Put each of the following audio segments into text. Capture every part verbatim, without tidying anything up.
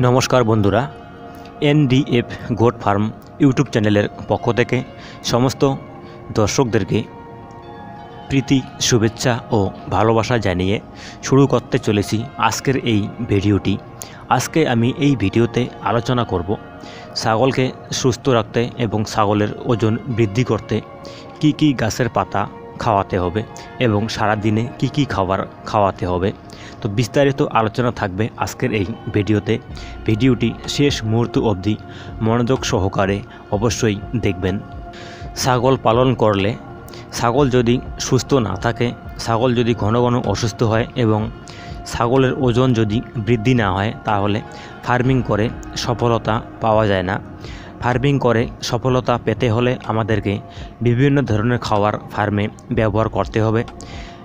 नमस्कार बंधुरा NDF goat farm YouTube channel पक्ष थेके समस्त दर्शकदेरके प्रीति शुभेच्छा और भालोबासा जानिए शुरू करते चलेछि आजकेर एई भिडियोटी। आजके आमी एई भिडियोते आलोचना करब छागलके सुस्थ राखते एबं छागलेर ओजन बृद्धि करते की की गाछेर पाता खावाते होबे एबं सारा दिने की की खाबार खावाते होबे। तो विस्तारित तो आलोचना थाकबे आजकेर एई भिडियोते। भिडियोटी शेष मुहूर्त अवधि मनोयोग सहकारे अवश्यई देखबेन। छागल पालन करले छागल यदि सुस्थ ना थाके, छागल यदि घन घन असुस्थ हय एबं छागलेर ओजन यदि बृद्धि ना हय ताहले फार्मिंग करे सफलता पावा जाय ना। फार्मिंग करे सफलता पेते होले आमादेरके विभिन्न धरनेर खाबार फार्मे व्यवहार करते होबे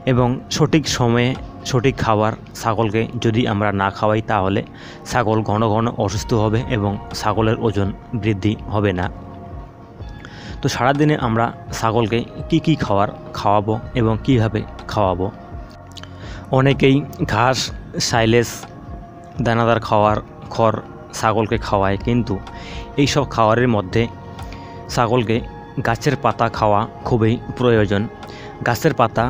एबं सठिक समये सठिक खाबार छागलके यदि आमरा ना खावाई ताहले छागल घन घन असुस्थ होबे एबं छागलेर ओजन बृद्धि होबे ना। तो सारा दिने आमरा छागलके की की खाबार खावाबो एबं किभाबे खावाबो। अनेकेई घास साइलेज दानादार खाबार खड़ छागल के खावाय, किन्तु एई सब खावारेर मध्य छागल के गाछेर पाता खावा खूबई प्रयोजन। गाछेर पाता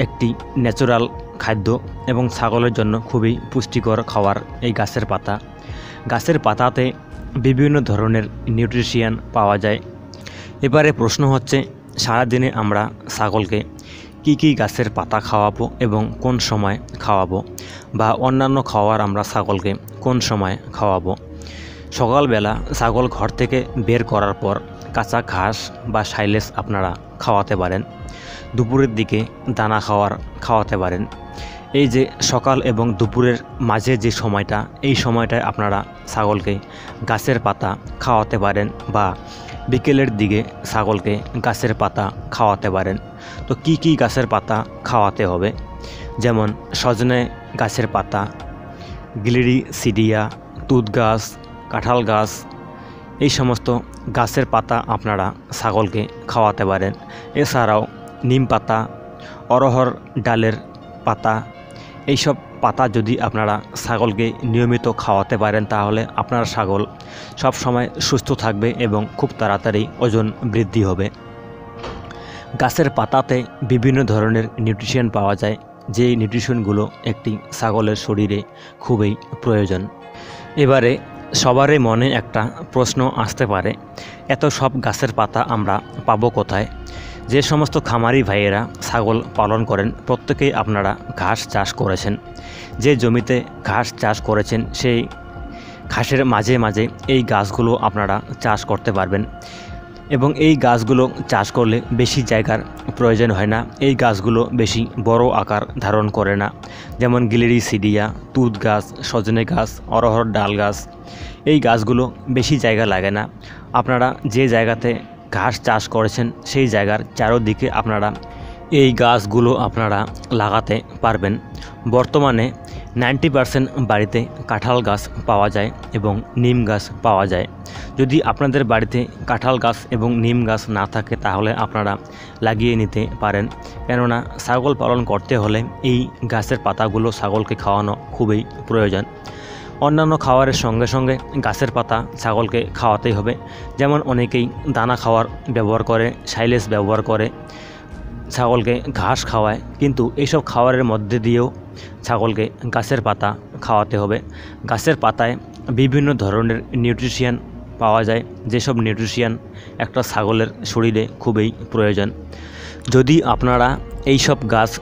एकटी न्याचुराल खाद्य एबं छागलेर जन्य खूबई पुष्टिकर खावार। एई गाछेर पाता गाछेर पाताते विभिन्न धरनेर निउट्रिशियन पावा जाय। एबारे प्रश्न हच्छे सारा दिने आमरा छागलके की की गाछेर पाता खावाबो एबं कोन समय खावाबो बा अन्यान्य खावार आमरा छागलके कोन समय खावाबो। सकाल बेला छागल घर थेके बेर करार पर काचा घास बा साइलेज आपनारा खावाते पारेन। दुपुरेर दिके दाना खावार खावाते पारेन। एई जे सकाल एबं दुपुरेर माझे जे समयटा एई समयटाय आपनारा छागलके गाछेर पाता खावाते पारेन बा बिकेलेर दिके छागलके गाछेर पाता खावाते पारेन। तो की की गाछेर पाता खावाते होबे जेमन सजने गाछेर पाता, ग्लिरिसिडिया, तुत गाछ, काठाल गाछ एई समस्त गाछेर पाता आपनारा छागलके खावाते पारेन। एछाड़ाओ नीम पाता, अरहर डालेर पाता एई सब पाता यदि आपनारा छागलके नियमित खावाते पारेन ताहले आपनार छागल सब समय सुस्थ थाकबे एबं खूब ताड़ाताड़ी ओजन बृद्धि होबे। गाछेर पाताते विभिन्न धरनेर निउट्रिशन पावा जाय जे निउट्रिशनगुलो एकटी छागलेर शरीरे खूबई प्रयोजन। एबारे सबारे मने एकटा प्रश्न आसते पारे एत सब गाछेर पाता आमरा पाबो कोथाय। जे समस्त खामारी भाइयेरा छागल पालन करें प्रत्येकेई आपनारा घास चाष करेछेन। जे जमीते घास चाष करेछेन सेई घासेर माझे माझे एई गाछगुलो आपनारा चाष करते पारबेन एबं एई गाछगुलो चाष करले बेशी जायगार प्रयोजन हय ना। एई गाछगुलो बेशी बड़ो आकार धारण करे ना। जेमन ग्लिरिसिडिया, तुत गाछ, सजने गाछ, अरहर डाल गाछ एई गाछगुलो बेशी जायगा लागे ना। आपनारा जे जायगाते घास चाष करेछेन सेई जायगार चारोदिके आपनारा एई गाछगुलो आपनारा लागाते पारबेन। बर्तमाने नाइनटी पार्सेंट बाड़ीते काठाल गाछ पावा जाए एबं नीम गाछ पावा जाए। यदि आपनादेर बाड़ीते काठाल गाछ एबं नीम गाछ ना थाके ताहले आपनारा लागिए निते पारेन, केनना छागल पालन करते होले एई गाछेर पातागुलो छागलके खावानो खूबई प्रयोजन। अन्यान्य खावारेर संगे संगे गाछेर पाता छागलके खावातेई होबे। जेमन अनेकेई दाना खावार व्यवहार करे, साइलेज व्यवहार करे, छागलके घास खावाय, किन्तु एसब खावारेर मध्य दिएओ छागलके गाछेर पाता खावाते होबे। गाछेर पाताय विभिन्न धरनेर निउट्रिशियन पावा जाय जेसब निउट्रिशियन एकटा छागलेर शरीरे खूबई प्रयोजन। यदि आपनारा एइसब गाछ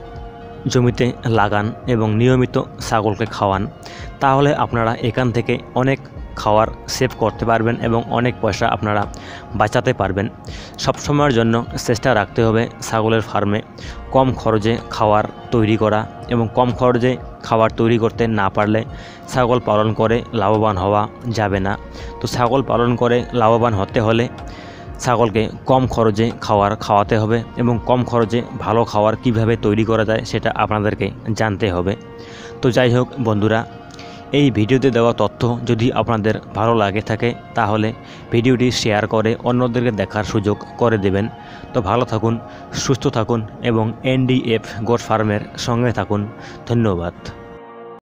जमीते लागान एबं नियमित छागलके खावान ताहले आपनारा एखान थेके अनेक खावार सेव करते पारबेन एबं अनेक पयसा आपनारा बाँचाते पारबेन। सब समयेर जन्य चेष्टा राखते होबे छागलेर फार्मे कम खरचे खावार तैरी करा एबं कम खरचे खावार तैरी करते ना पारले छागल पालन करे लाभवान हवा जाबे ना। तो छागल पालन करे लाभवान होते होले छागलके कम खरचे खावार खावाते होबे एबं कम खरचे भालो खावार किभाबे तैरी करा जाय सेटा आपनादेरके जानते होबे। तो जाई होक बंधुरा এই ভিডিওতে দেওয়া তথ্য যদি আপনাদের ভালো লাগে থাকে তাহলে ভিডিওটি শেয়ার করে অন্যদেরকে দেখার সুযোগ করে দেবেন। তো ভালো থাকুন, সুস্থ থাকুন এবং এনডিএফ গোট ফার্মের সঙ্গে থাকুন। ধন্যবাদ।